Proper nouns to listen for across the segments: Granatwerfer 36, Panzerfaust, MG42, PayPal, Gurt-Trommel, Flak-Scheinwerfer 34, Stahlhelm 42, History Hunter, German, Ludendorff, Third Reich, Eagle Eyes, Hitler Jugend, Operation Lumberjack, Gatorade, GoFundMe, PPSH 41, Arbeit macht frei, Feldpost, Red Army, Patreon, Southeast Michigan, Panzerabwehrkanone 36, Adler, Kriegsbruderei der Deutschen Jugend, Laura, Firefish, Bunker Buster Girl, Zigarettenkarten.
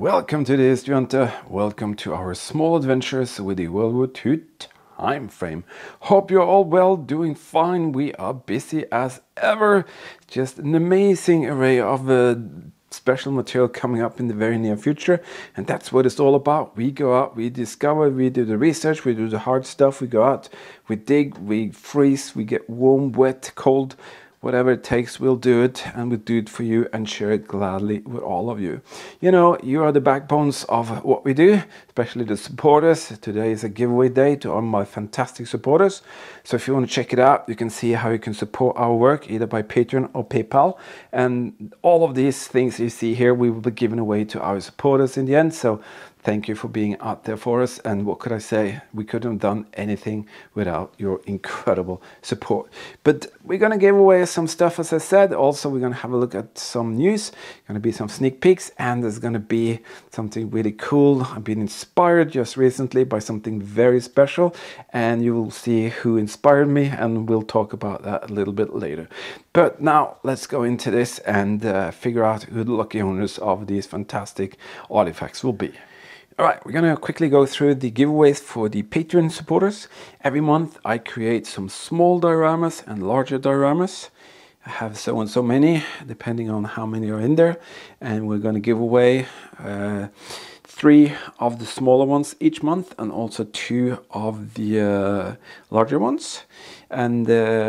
Welcome to the History Hunter, welcome to our small adventures with the World War II time frame. Hope you're all well, doing fine, we are busy as ever. Just an amazing array of special material coming up in the very near future, and that's what it's all about. We go out, we discover, we do the research, we do the hard stuff, we go out, we dig, we freeze, we get warm, wet, cold. Whatever it takes, we'll do it, and we'll do it for you and share it gladly with all of you. You know, you are the backbones of what we do, especially the supporters. Today is a giveaway day to all my fantastic supporters. So if you want to check it out, you can see how you can support our work, either by Patreon or PayPal. And all of these things you see here, we will be giving away to our supporters in the end. So thank you for being out there for us, and what could I say, we couldn't have done anything without your incredible support. But we're going to give away some stuff, as I said. Also, we're going to have a look at some news, going to be some sneak peeks, and there's going to be something really cool. I've been inspired just recently by something very special, and you will see who inspired me, and we'll talk about that a little bit later. But now let's go into this and figure out who the lucky owners of these fantastic artifacts will be. Alright, we're gonna quickly go through the giveaways for the Patreon supporters. Every month I create some small dioramas and larger dioramas. I have so and so many, depending on how many are in there. And we're gonna give away three of the smaller ones each month, and also two of the larger ones. And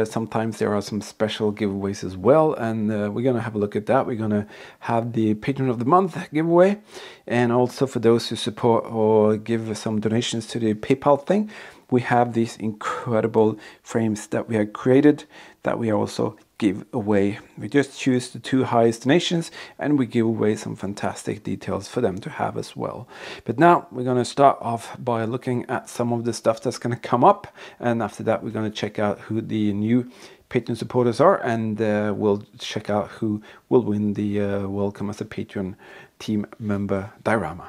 sometimes there are some special giveaways as well, and we're gonna have a look at that. We're gonna have the Patron of the Month giveaway, and also for those who support or give some donations to the PayPal thing, we have these incredible frames that we have created that we also give away. We just choose the two highest donations, and we give away some fantastic details for them to have as well. But now we're going to start off by looking at some of the stuff that's going to come up, and after that we're going to check out who the new Patreon supporters are, and we'll check out who will win the Welcome as a Patreon team member diorama.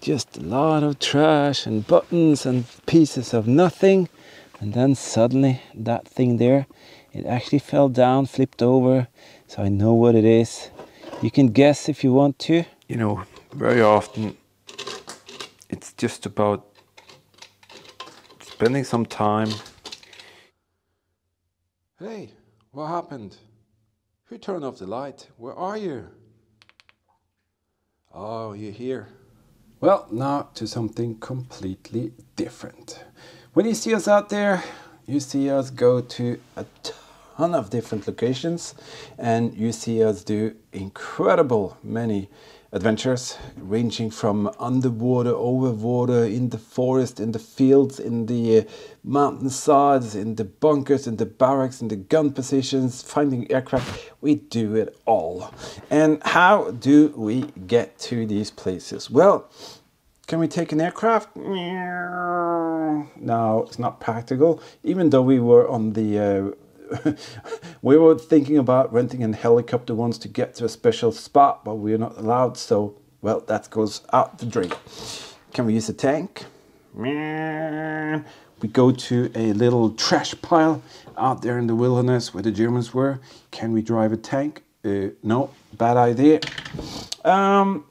Just a lot of trash and buttons and pieces of nothing, and then suddenly that thing there, it actually fell down, flipped over, so I know what it is. You can guess if you want to. You know, very often it's just about spending some time. Hey, what happened? Who turned off the light? Where are you? Oh, you're here. Well, now to something completely different. When you see us out there, you see us go to a ton of different locations, and you see us do incredible many adventures, ranging from underwater, over water, in the forest, in the fields, in the mountainsides, in the bunkers, in the barracks, in the gun positions, finding aircraft. We do it all. And how do we get to these places? Well, can we take an aircraft? No, it's not practical, even though we were on the we were thinking about renting a helicopter once to get to a special spot, but we're not allowed, so, well, that goes out the drain. Can we use a tank? We go to a little trash pile out there in the wilderness where the Germans were. Can we drive a tank? No, bad idea. If you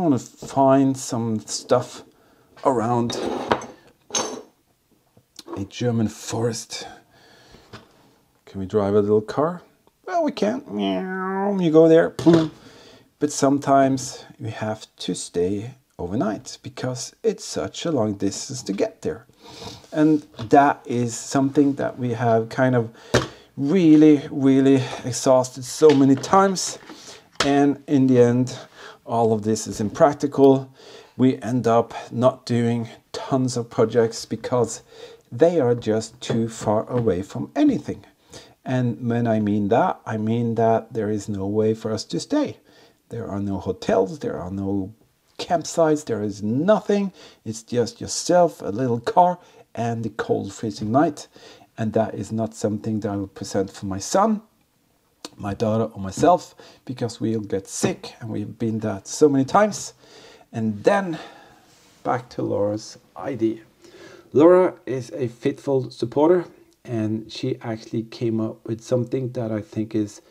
want to find some stuff around a German forest, can we drive a little car? Well, we can't. You go there, boom. but sometimes we have to stay overnight because it's such a long distance to get there. And that is something that we have kind of really exhausted so many times, and in the end all of this is impractical. We end up not doing tons of projects because they are just too far away from anything. And when I mean that there is no way for us to stay. There are no hotels, there are no campsites, there is nothing. It's just yourself, a little car, and the cold freezing night. And that is not something that I would present for my son, my daughter, or myself, because we'll get sick, and we've been that so many times. And then back to Laura's idea. Laura is a faithful supporter, and she actually came up with something that I think is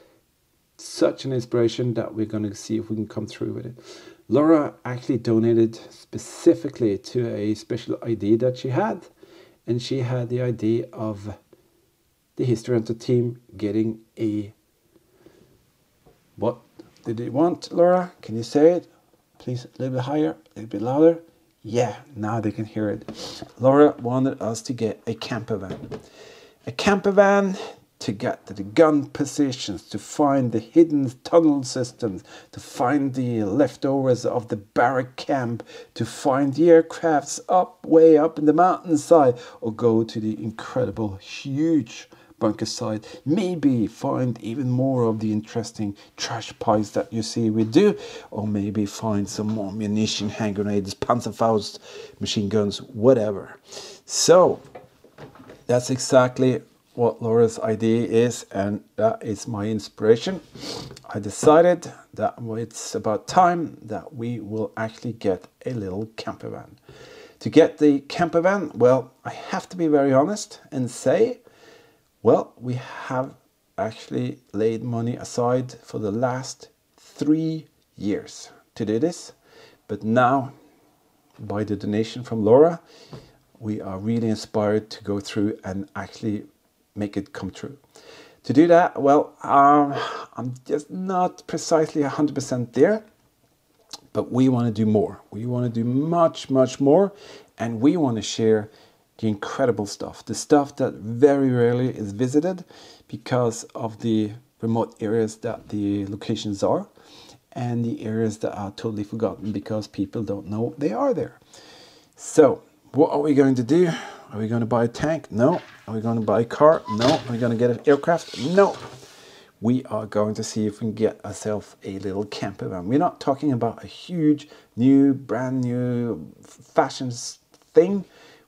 such an inspiration that we're going to see if we can come through with it. Laura actually donated specifically to a special idea that she had. And she had the idea of the History Hunter team getting a... What did they want, Laura? Can you say it? Please, a little bit higher, a little bit louder. Yeah, now they can hear it. Laura wanted us to get a camper van. A camper van to get to the gun positions, to find the hidden tunnel systems, to find the leftovers of the barrack camp, to find the aircrafts up, way up in the mountainside, or go to the incredible, huge bunker site. Maybe find even more of the interesting trash piles that you see we do, or maybe find some more ammunition, hand grenades, Panzerfaust, machine guns, whatever. So that's exactly what Laura's idea is, and that is my inspiration. I decided that it's about time that we will actually get a little camper van. To get the camper van, well, I have to be very honest and say, well, we have actually laid money aside for the last 3 years to do this, but now by the donation from Laura, we are really inspired to go through and actually make it come true. To do that, well, I'm just not precisely 100% there, but we want to do more. We want to do much more, and we want to share the incredible stuff, the stuff that very rarely is visited because of the remote areas that the locations are, and the areas that are totally forgotten because people don't know they are there. So what are we going to do? Are we going to buy a tank? No. Are we going to buy a car? No. Are we going to get an aircraft? No. We are going to see if we can get ourselves a little camper van. We're not talking about a huge, new, brand new fashion thing.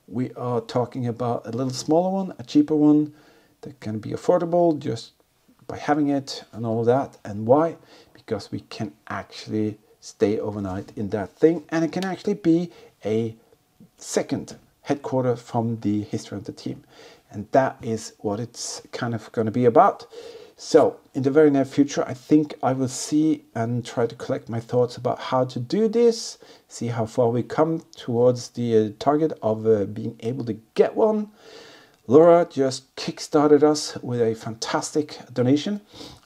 We are talking about a little smaller one, a cheaper one that can be affordable just by having it and all that. And why? Because we can actually stay overnight in that thing, and it can actually be a second headquarter from the History Hunter team. And that is what it's kind of going to be about. So in the very near future, I think I will see and try to collect my thoughts about how to do this, see how far we come towards the target of being able to get one. Laura just kickstarted us with a fantastic donation,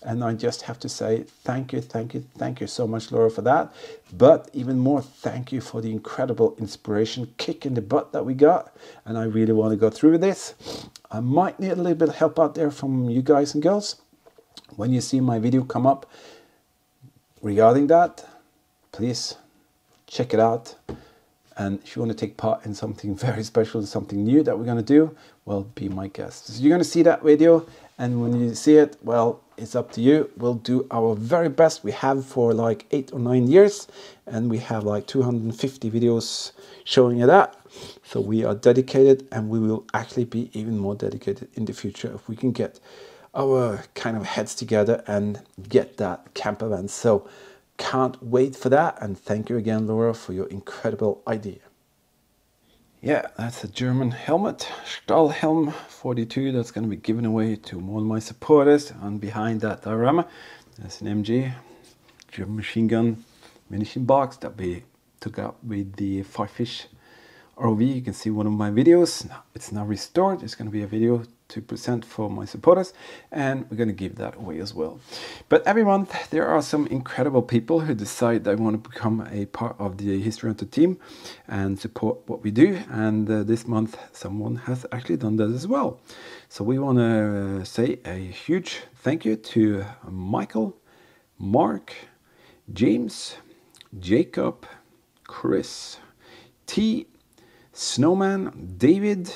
and I just have to say thank you so much, Laura, for that. But even more, thank you for the incredible inspiration, kick in the butt that we got, and I really want to go through with this. I might need a little bit of help out there from you guys and girls. When you see my video come up regarding that, please check it out. And if you want to take part in something very special, something new that we're going to do, well, be my guest. So you're going to see that video, and when you see it, well, it's up to you. We'll do our very best. We have for like 8 or 9 years, and we have like 250 videos showing you that. So we are dedicated, and we will actually be even more dedicated in the future if we can get our kind of heads together and get that camper van. So can't wait for that, and thank you again, Laura, for your incredible idea. Yeah, that's a German helmet, Stahlhelm 42, that's going to be given away to one of my supporters. And behind that diorama, there's an MG, German machine gun, munition box that we took out with the Firefish ROV. You can see one of my videos. It's now restored. It's going to be a video 2% for my supporters, and we're going to give that away as well. But every month there are some incredible people who decide they want to become a part of the History Hunter team and support what we do, and this month someone has actually done that as well. So we want to say a huge thank you to Michael, Mark, James, Jacob, Chris, T, Snowman, David,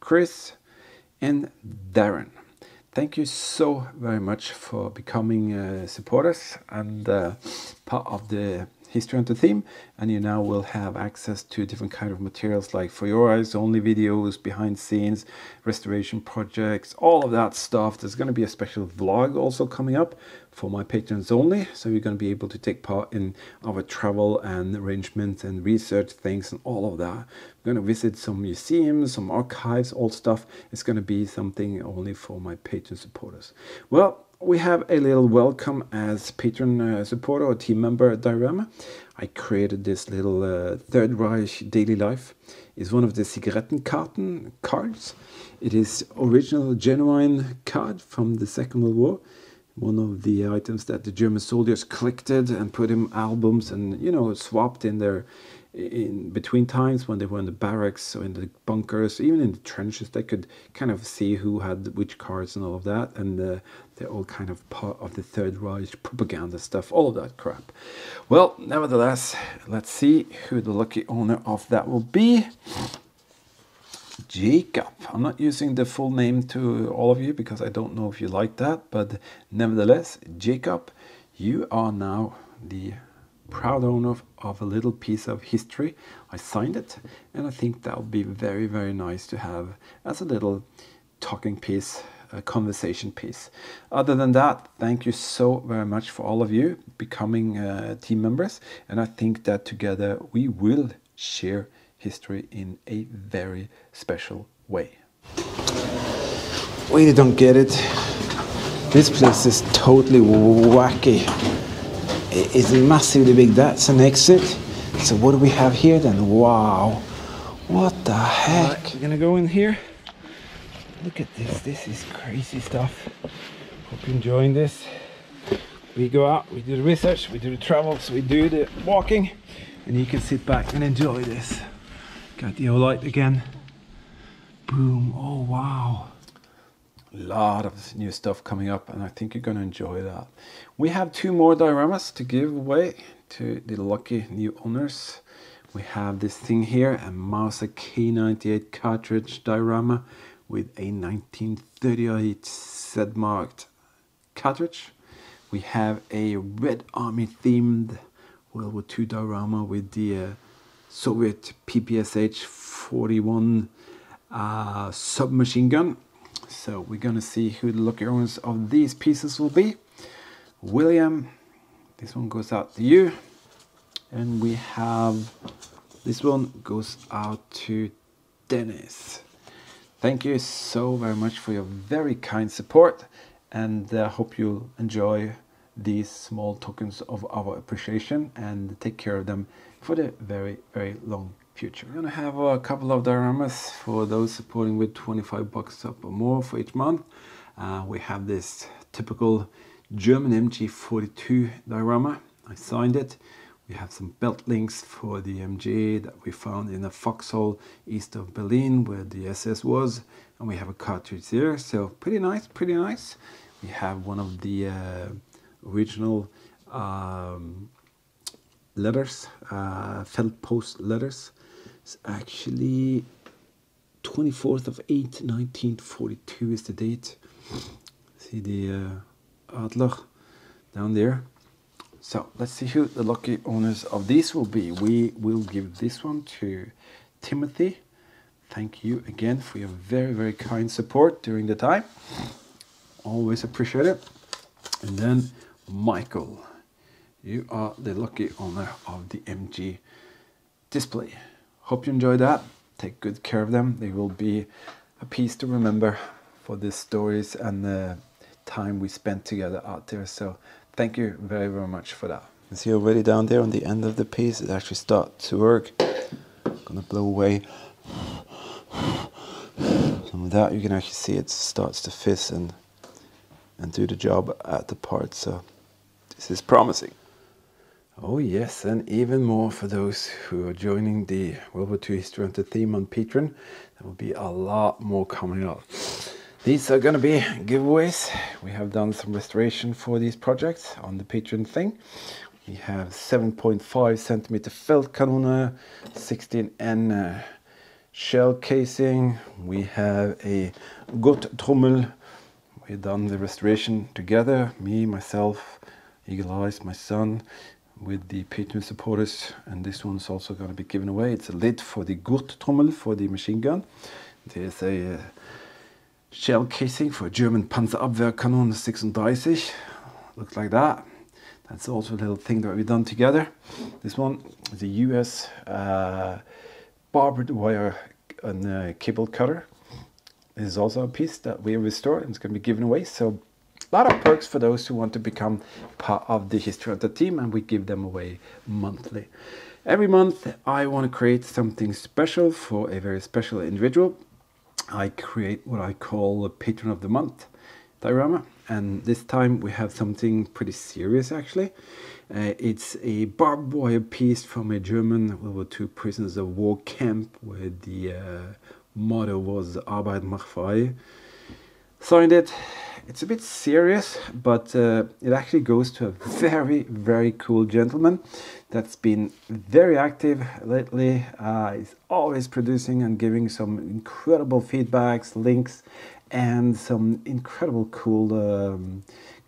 Chris, and Darren. Thank you so very much for becoming supporters and part of the History Hunter theme, and you now will have access to different kind of materials like For Your Eyes Only videos, behind scenes, restoration projects, all of that stuff. There's going to be a special vlog also coming up for my patrons only, so you're going to be able to take part in our travel and arrangements and research things and all of that. We're going to visit some museums, some archives, all stuff. It's going to be something only for my patron supporters. Well, we have a little welcome as patron supporter or team member diorama. I created this little Third Reich daily life. It's one of the Zigarettenkarten cards. It is original genuine card from the Second World War. One of the items that the German soldiers collected and put in albums and, you know, swapped in their in between times when they were in the barracks or in the bunkers, even in the trenches. They could kind of see who had which cards and all of that, and they're all kind of part of the Third Reich propaganda stuff, all of that crap. Well, nevertheless, let's see who the lucky owner of that will be. Jacob. I'm not using the full name to all of you because I don't know if you like that, but nevertheless, Jacob, you are now the proud owner of a little piece of history. I signed it, and I think that would be very, very nice to have as a little talking piece, a conversation piece. Other than that, thank you so very much for all of you becoming team members, and I think that together we will share history in a very special way. We don't get it. This place is totally wacky. It's massively big. That's an exit. So what do we have here then? Wow. What the heck? Right, we're gonna go in here. Look at this. This is crazy stuff. Hope you're enjoying this. We go out, we do the research, we do the travels, we do the walking, and you can sit back and enjoy this. Got the old light again. Boom. Oh, wow. A lot of new stuff coming up, and I think you're going to enjoy that. We have two more dioramas to give away to the lucky new owners. We have this thing here, a Mauser K98 cartridge diorama with a 1938 Z-marked cartridge. We have a Red Army themed World War II diorama with the Soviet PPSH 41 submachine gun. So we're going to see who the lucky owners of these pieces will be. William, this one goes out to you. And we have, this one goes out to Dennis. Thank you so very much for your very kind support. And I hope you'll enjoy these small tokens of our appreciation and take care of them for the very, very long future. We're gonna have a couple of dioramas for those supporting with 25 bucks up or more for each month. We have this typical German MG42 diorama. I signed it. We have some belt links for the MG that we found in a foxhole east of Berlin where the SS was, and we have a cartridge there, so pretty nice, pretty nice. We have one of the original letters, Feldpost letters. It's actually 24/8/1942 is the date. See the Adler down there. So let's see who the lucky owners of these will be. We will give this one to Timothy. Thank you again for your very, very kind support during the time. Always appreciate it. And then Michael, you are the lucky owner of the MG display. Hope you enjoy that. Take good care of them. They will be a piece to remember for the stories and the time we spent together out there. So thank you very, very much for that. You see already down there on the end of the piece, it actually starts to work. I'm gonna blow away some of And that you can actually see it starts to fizz and do the job at the part. So this is promising. Oh yes, and even more for those who are joining the World War II History Hunter theme on Patreon. There will be a lot more coming up. These are going to be giveaways. We have done some restoration for these projects on the Patreon thing. We have 7.5 centimeter Feldkanone, 16N shell casing. We have a Gurt-Trommel. We've done the restoration together, me, myself, Eagle Eyes, my son, with the Patreon supporters, and this one's also going to be given away. It's a lid for the Gurt-Trommel for the machine gun. There's a shell casing for German Panzerabwehrkanone 36. Looks like that. That's also a little thing that we've done together. This one is a US barbed wire and cable cutter. This is also a piece that we restored and it's going to be given away. So a lot of perks for those who want to become part of the History Hunter team, and we give them away monthly. Every month I want to create something special for a very special individual. I create what I call a Patron of the Month diorama, and this time we have something pretty serious actually. It's a barbed wire piece from a German World War II prisoners of war camp where the motto was Arbeit macht frei. Signed it. It's a bit serious, but it actually goes to a very cool gentleman that's been very active lately. He's always producing and giving some incredible feedbacks, links, and some incredible cool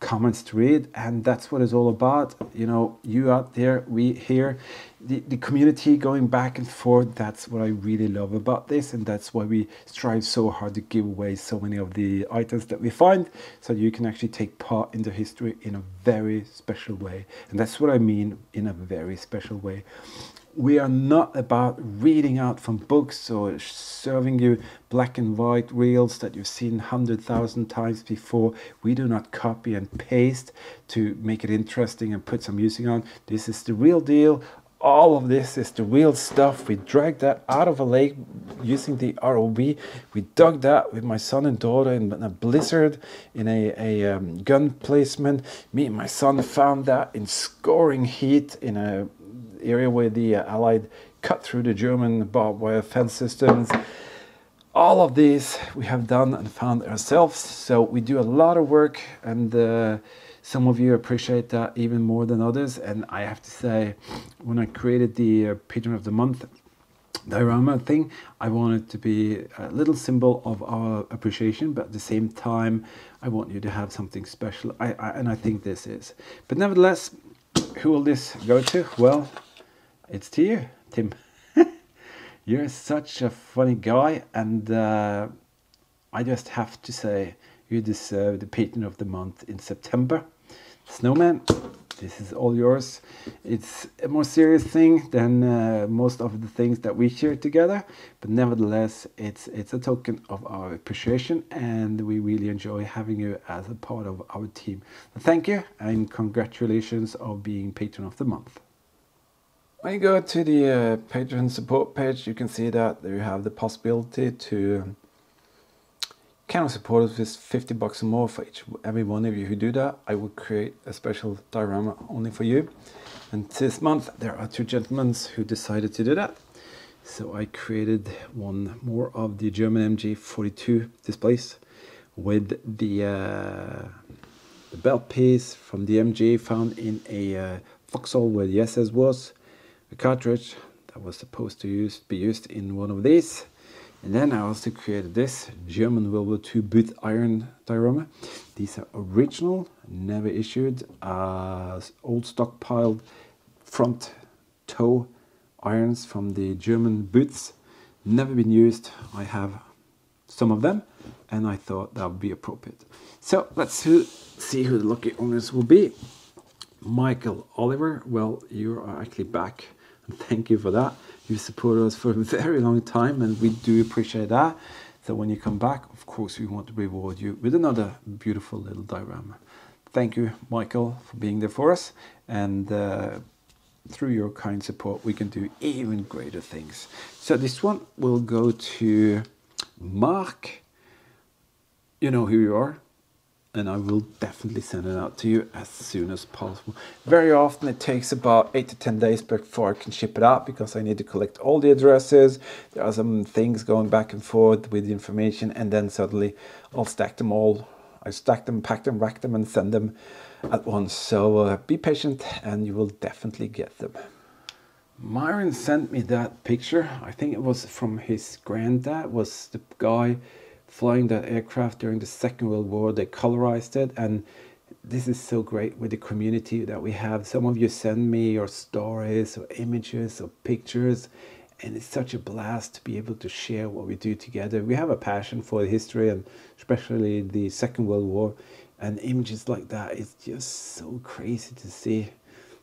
comments to read, and that's what it's all about. You know, you out there, we here, the community going back and forth. That's what I really love about this, and that's why we strive so hard to give away so many of the items that we find, so you can actually take part in the history in a very special way. And that's what I mean, in a very special way. We are not about reading out from books or serving you black and white reels that you've seen 100,000 times before. We do not copy and paste to make it interesting and put some music on. This is the real deal. All of this is the real stuff. We dragged that out of a lake using the ROV. We dug that with my son and daughter in a blizzard, in a gun placement. Me and my son found that in scoring heat in a area where the Allied cut through the German barbed wire fence systems. All of these we have done and found ourselves, so we do a lot of work, and some of you appreciate that even more than others. And I have to say, when I created the Patron of the Month diorama thing, I wanted to be a little symbol of our appreciation, but at the same time I want you to have something special, and I think this is. But nevertheless, who will this go to? Well, it's to you, Tim. You're such a funny guy, and I just have to say you deserve the Patron of the Month in September. Snowman, this is all yours. It's a more serious thing than most of the things that we share together, but nevertheless, it's a token of our appreciation, and we really enjoy having you as a part of our team. Thank you, and congratulations on being Patron of the Month. When you go to the Patreon support page, you can see that you have the possibility to kind of support us with $50 or more. For every one of you who do that, I will create a special diorama only for you. And this month there are two gentlemen who decided to do that. So I created one more of the German MG42 displays with the belt piece from the MG found in a foxhole where the SS was, a cartridge that was supposed to be used in one of these. And then I also created this German World War II boot iron diorama. These are original, never issued, old stockpiled front toe irons from the German boots. Never been used. I have some of them, and I thought that would be appropriate. So let's see who the lucky owners will be. Michael Oliver, well, you are actually back. Thank you for that. You've supported us for a very long time, and we do appreciate that. So when you come back, of course, we want to reward you with another beautiful little diorama. Thank you, Michael, for being there for us, and through your kind support we can do even greater things. So this one will go to Mark you know who you are, and I will definitely send it out to you as soon as possible. Very often it takes about 8 to 10 days before I can ship it out, because I need to collect all the addresses. There are some things going back and forth with the information, and then suddenly I'll stack them all. I stack them, pack them, rack them, and send them at once. So be patient and you will definitely get them. Myron sent me that picture. I think it was from his granddad, was the guy flying that aircraft during the Second World War. They colorized it, and this is so great with the community that we have. Some of you send me your stories or images or pictures, and it's such a blast to be able to share what we do together. We have a passion for history, and especially the Second World War, and images like that, it's just so crazy to see.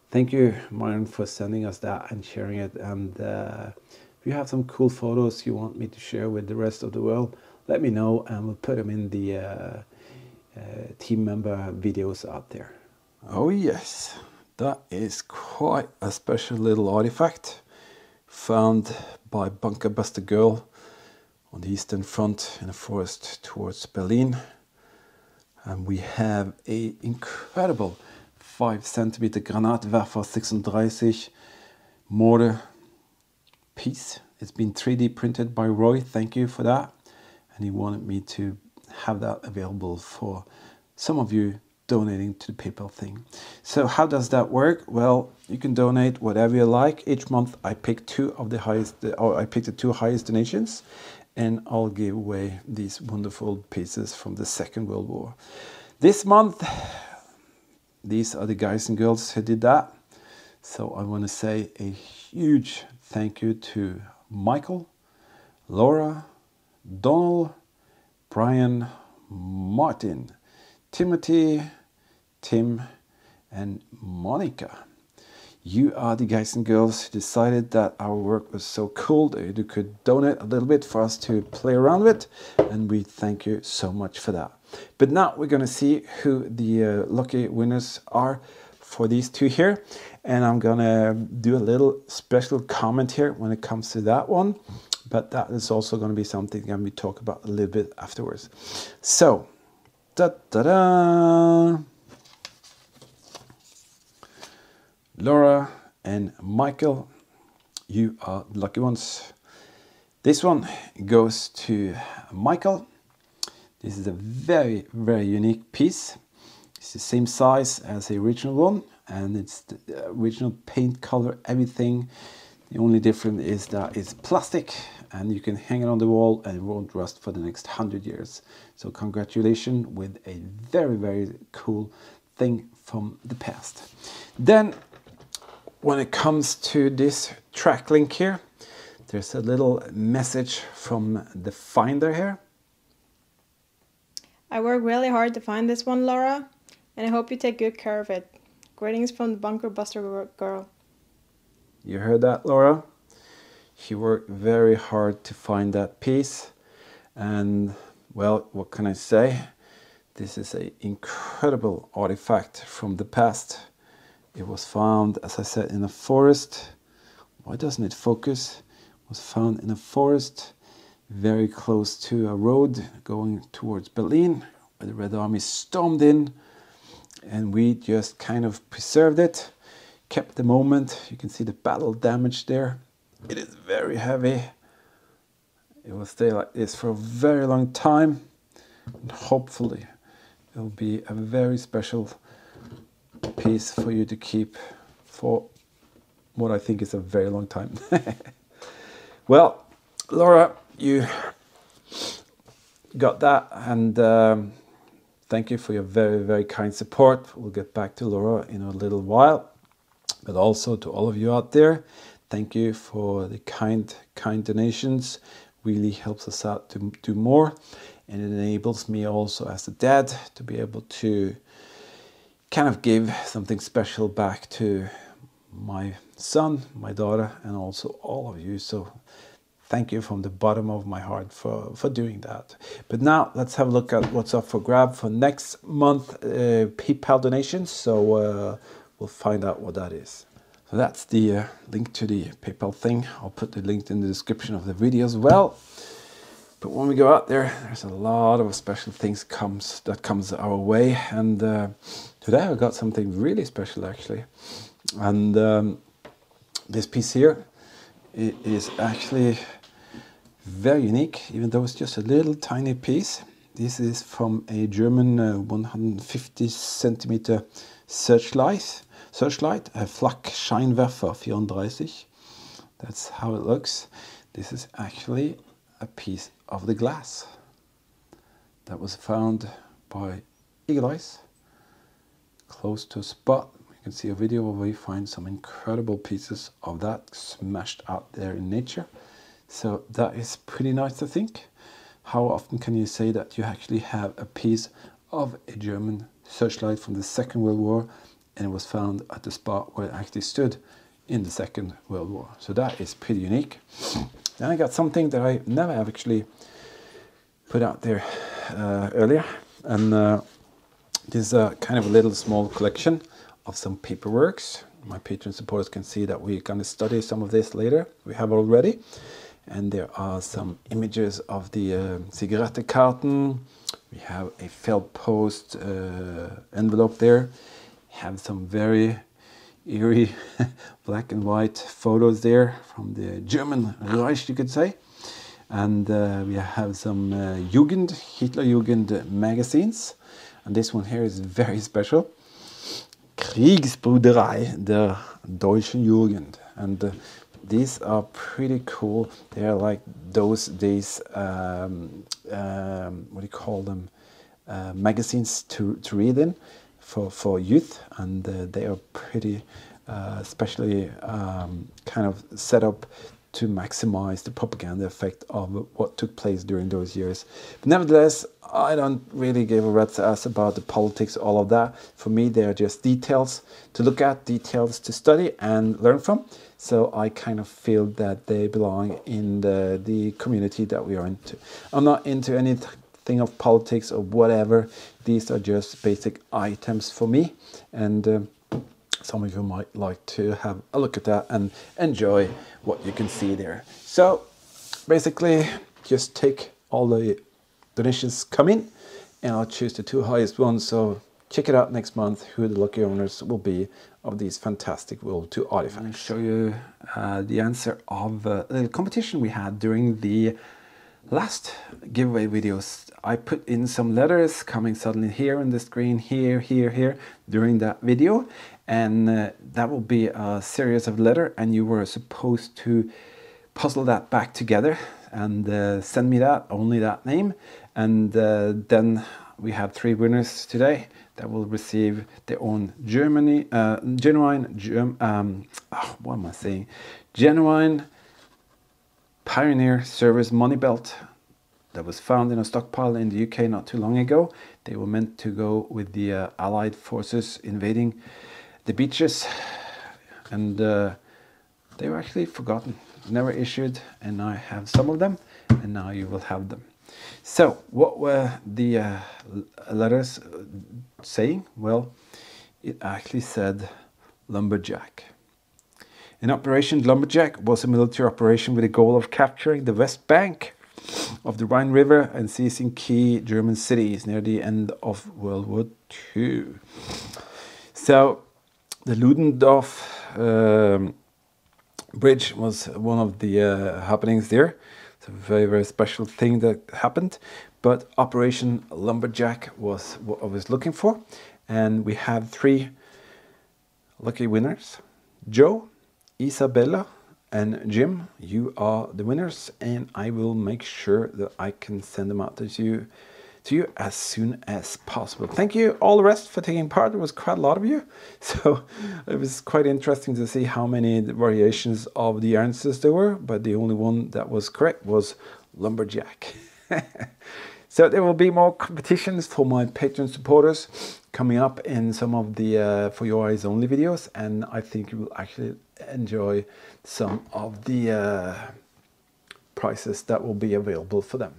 Thank you, Myron, for sending us that and sharing it. And if you have some cool photos you want me to share with the rest of the world, let me know and we'll put them in the team member videos out there. Oh yes, that is quite a special little artifact found by Bunker Buster Girl on the Eastern Front in a forest towards Berlin. And we have an incredible 5 cm Granatwerfer 36 mortar piece. It's been 3D printed by Roy, thank you for that. And he wanted me to have that available for some of you donating to the PayPal thing. So how does that work? Well, you can donate whatever you like. Each month I pick the two highest donations, and I'll give away these wonderful pieces from the Second World War. This month, these are the guys and girls who did that. So I want to say a huge thank you to Michael, Laura, Donald, Brian, Martin, Timothy, Tim, and Monica. You are the guys and girls who decided that our work was so cool that you could donate a little bit for us to play around with, and we thank you so much for that. But now we're going to see who the lucky winners are for these two here, and I'm going to do a little special comment here when it comes to that one. But that is also going to be something I'm going to talk about a little bit afterwards. So, da-da-da! Laura and Michael, you are the lucky ones. This one goes to Michael. This is a very, very unique piece. It's the same size as the original one, and it's the original paint color, everything. The only difference is that it's plastic and you can hang it on the wall and it won't rust for the next 100 years. So congratulations with a very, very cool thing from the past. Then when it comes to this track link here, there's a little message from the finder here. I worked really hard to find this one, Laura, and I hope you take good care of it. Greetings from the Bunker Buster Girl. You heard that, Laura? She worked very hard to find that piece. And well, what can I say? This is an incredible artifact from the past. It was found, as I said, in a forest. Why doesn't it focus? It was found in a forest very close to a road going towards Berlin, where the Red Army stormed in. And we just kind of preserved it. Kept the moment. You can see the battle damage there. It is very heavy. It will stay like this for a very long time, and hopefully it will be a very special piece for you to keep for what I think is a very long time. Well, Laura, you got that, and thank you for your very, very kind support. We'll get back to Laura in a little while. But also to all of you out there, thank you for the kind donations. Really helps us out to do more, and it enables me also as a dad to be able to kind of give something special back to my son, my daughter, and also all of you. So thank you from the bottom of my heart for doing that. But now let's have a look at what's up for grab for next month PayPal donations. So we'll find out what that is. So that's the link to the PayPal thing. I'll put the link in the description of the video as well. But when we go out there, there's a lot of special things that comes our way. And today I got something really special, actually. And this piece here, it is actually very unique, even though it's just a little tiny piece. This is from a German 150 centimeter searchlight, a Flak-Scheinwerfer 34. That's how it looks. This is actually a piece of the glass that was found by Eagle Eyes close to a spot. You can see a video where we find some incredible pieces of that smashed out there in nature. So that is pretty nice to think. How often can you say that you actually have a piece of a German searchlight from the Second World War, and it was found at the spot where it actually stood in the Second World War? So that is pretty unique. Then I got something that I never have actually put out there earlier, and this is a kind of a little small collection of some paperworks. My Patreon supporters can see that we're going to study some of this later. We have already, and there are some images of the Zigarettenkarten. We have a Feldpost envelope there. We have some very eerie black and white photos there from the German Reich, you could say. And we have some Hitler Jugend magazines. And this one here is very special. Kriegsbruderei der Deutschen Jugend. And these are pretty cool. They're like those days, what do you call them? Magazines to read in for youth. And they are pretty especially kind of set up to maximize the propaganda effect of what took place during those years. But nevertheless, I don't really give a rat's ass about the politics, all of that. For me, they are just details to look at, details to study and learn from. So I kind of feel that they belong in the community that we are into. I'm not into anything of politics or whatever. These are just basic items for me. And some of you might like to have a look at that and enjoy what you can see there. So basically, just take all the donations come in, and I'll choose the two highest ones. So check it out next month who the lucky owners will be of these fantastic World War II artifacts. I'll show you the answer of a little competition we had during the last giveaway videos. I put in some letters coming suddenly here on the screen, here during that video, and that will be a series of letters, and you were supposed to puzzle that back together and send me that, only that name. And then we have three winners today that will receive their own genuine Pioneer Service money belt that was found in a stockpile in the UK not too long ago. They were meant to go with the Allied forces invading the beaches, and they were actually forgotten, never issued, and now I have some of them, and now you will have them. So what were the letters saying? Well, it actually said Lumberjack. An Operation Lumberjack was a military operation with the goal of capturing the west bank of the Rhine River and seizing key German cities near the end of World War II. So the Ludendorff bridge was one of the happenings there. It's a very, very special thing that happened. But Operation Lumberjack was what I was looking for. And we have three lucky winners. Joe, Isabella and Jim, you are the winners, and I will make sure that I can send them out to you as soon as possible. Thank you all the rest for taking part. There was quite a lot of you, so it was quite interesting to see how many variations of the answers there were, but the only one that was correct was Lumberjack. So there will be more competitions for my Patreon supporters coming up in some of the For Your Eyes Only videos, and I think you will actually enjoy some of the prizes that will be available for them.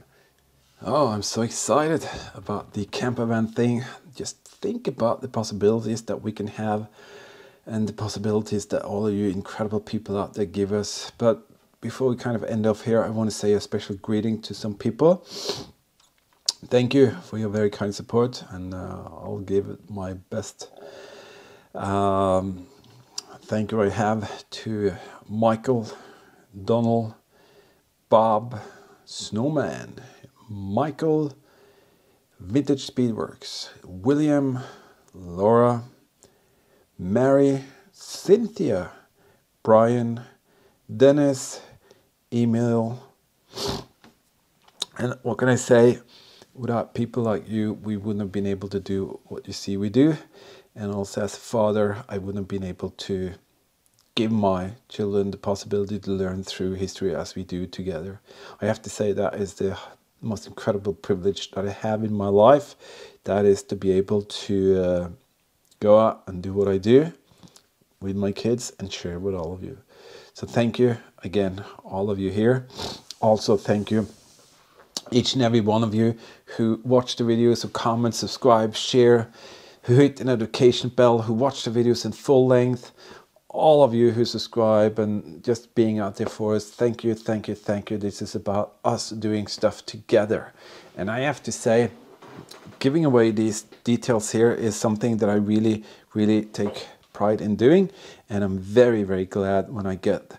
Oh, I'm so excited about the camper van thing. Just think about the possibilities that we can have and the possibilities that all of you incredible people out there give us. But before we kind of end off here, I want to say a special greeting to some people. Thank you for your very kind support, and I'll give it my best. Thank you I have to Michael, Donald, Bob, Snowman, Michael, Vintage Speedworks, William, Laura, Mary, Cynthia, Brian, Dennis, Emil. And what can I say? Without people like you, we wouldn't have been able to do what you see we do. And also as a father, I wouldn't have been able to give my children the possibility to learn through history as we do together. I have to say that is the most incredible privilege that I have in my life. That is to be able to go out and do what I do with my kids and share with all of you. So thank you again, all of you here. Also thank you each and every one of you who watch the videos, who comment, subscribe, share, who hit the notification bell, who watch the videos in full length, all of you who subscribe and just being out there for us. Thank you, thank you, thank you. This is about us doing stuff together. And I have to say, giving away these details here is something that I really, really take pride in doing. And I'm very, very glad when I get,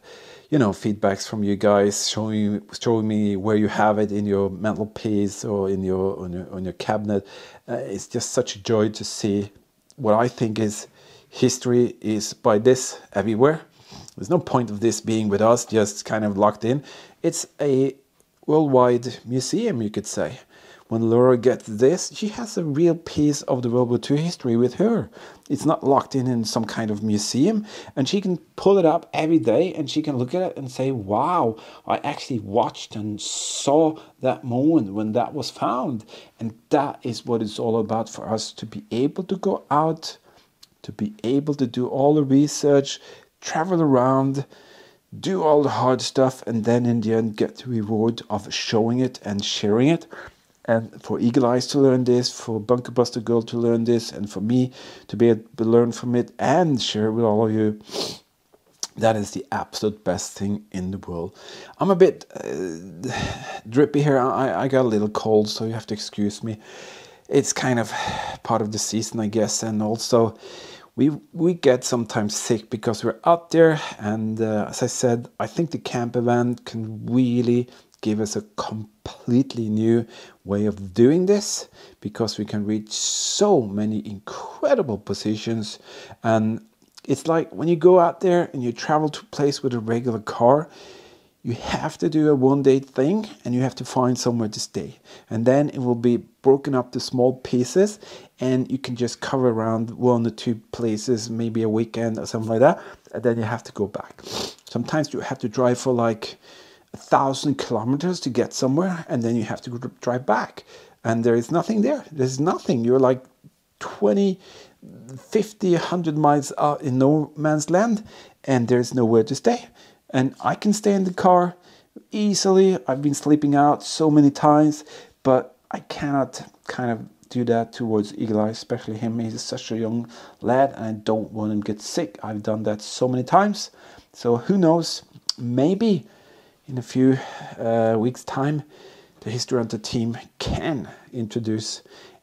you know, feedbacks from you guys, showing me where you have it in your mantelpiece or in your on your cabinet. It's just such a joy to see what I think is history is by this everywhere. There's no point of this being with us, just kind of locked in. It's a worldwide museum, you could say. When Laura gets this, she has a real piece of the World War II history with her. It's not locked in some kind of museum, and she can pull it up every day and she can look at it and say, wow, I actually watched and saw that moment when that was found. And that is what it's all about for us, to be able to go out, to be able to do all the research, travel around, do all the hard stuff, and then in the end get the reward of showing it and sharing it. And for Eagle Eyes to learn this, for Bunker Buster Girl to learn this, and for me to be able to learn from it and share it with all of you, that is the absolute best thing in the world. I'm a bit drippy here. I got a little cold, so you have to excuse me. It's kind of part of the season, I guess. And also, we get sometimes sick because we're out there. And as I said, I think the camp event can really give us a completely new way of doing this, because we can reach so many incredible positions. And it's like when you go out there and you travel to a place with a regular car, you have to do a one-day thing and you have to find somewhere to stay. And then it will be broken up to small pieces and you can just cover around one or two places, maybe a weekend or something like that. And then you have to go back. Sometimes you have to drive for like 1,000 kilometers to get somewhere, and then you have to drive back, and there is nothing there. There's nothing. You're like 20, 50, 100 miles out in no man's land, and there's nowhere to stay. And I can stay in the car easily. I've been sleeping out so many times, but I cannot kind of do that towards Eagle Eye, especially him. He's such a young lad, and I don't want him to get sick. I've done that so many times. So who knows? Maybe in a few weeks' time, the History Hunter team can introduce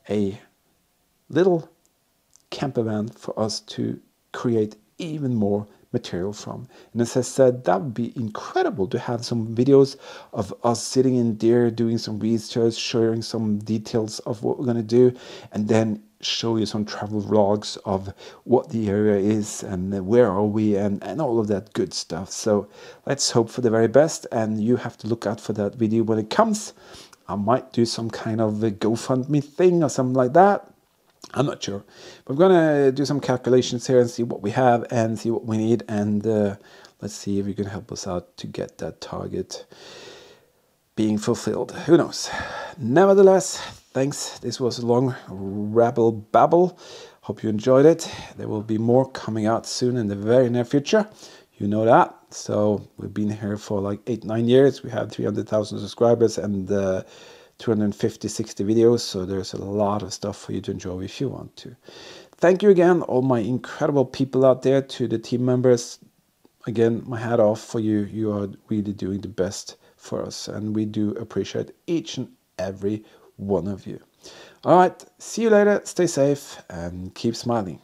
a little camp event for us to create even more material from. And as I said, that would be incredible to have some videos of us sitting in there, doing some research, sharing some details of what we're going to do, and then show you some travel vlogs of what the area is and where are we and all of that good stuff. So let's hope for the very best, and you have to look out for that video when it comes. I might do some kind of a GoFundMe thing or something like that. I'm not sure. We're gonna do some calculations here and see what we have and see what we need, and let's see if you can help us out to get that target being fulfilled. Who knows? Nevertheless, thanks. This was a long rabble babble. Hope you enjoyed it. There will be more coming out soon in the very near future. You know that. So we've been here for like 8-9 years. We have 300,000 subscribers and 250-60 videos. So there's a lot of stuff for you to enjoy if you want to. Thank you again, all my incredible people out there, to the team members. again, my hat off for you. You are really doing the best for us, and we do appreciate each and every one of you. All right, see you later, stay safe, and keep smiling.